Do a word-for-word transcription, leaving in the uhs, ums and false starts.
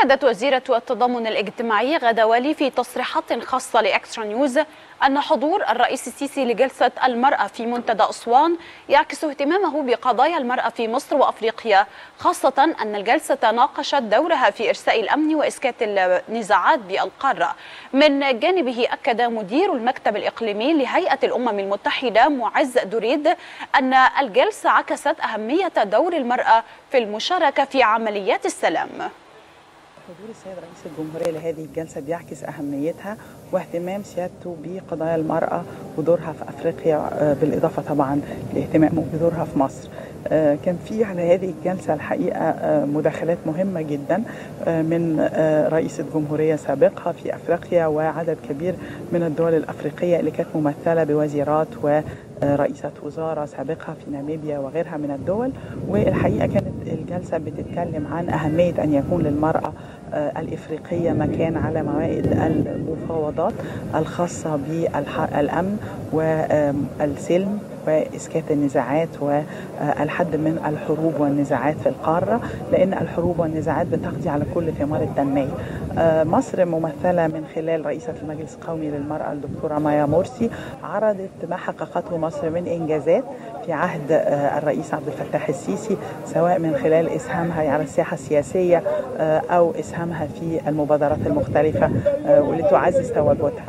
أكدت وزيرة التضامن الاجتماعي غاده والي في تصريحات خاصة لإكسترا نيوز أن حضور الرئيس السيسي لجلسة المرأة في منتدى اسوان يعكس اهتمامه بقضايا المرأة في مصر وأفريقيا، خاصة أن الجلسة ناقشت دورها في إرساء الأمن وإسكات النزاعات بالقارة. من جانبه أكد مدير المكتب الإقليمي لهيئة الأمم المتحدة معز دريد أن الجلسة عكست أهمية دور المرأة في المشاركة في عمليات السلام. حضور السيد رئيس الجمهورية لهذه الجلسة بيعكس أهميتها واهتمام سيادته بقضايا المرأة ودورها في أفريقيا، بالإضافة طبعا لاهتمامه بدورها في مصر. كان في على هذه الجلسة الحقيقة مداخلات مهمة جدا من رئيسة جمهورية سابقة في أفريقيا وعدد كبير من الدول الأفريقية اللي كانت ممثلة بوزيرات ورئيسة وزارة سابقة في ناميبيا وغيرها من الدول. والحقيقة كانت الجلسة بتتكلم عن أهمية أن يكون للمرأة الإفريقية مكان على موائد المفاوضات الخاصة بالأمن والسلم وإسكات النزاعات والحد من الحروب والنزاعات في القارة، لأن الحروب والنزاعات بتقضي على كل ثمار التنمية. مصر ممثلة من خلال رئيسة المجلس القومي للمرأة الدكتورة مايا مرسي عرضت ما حققته مصر من إنجازات في عهد الرئيس عبد الفتاح السيسي، سواء من خلال إسهامها على الساحة السياسية أو إسهامها في المبادرات المختلفة والتي تعزز تواجدها.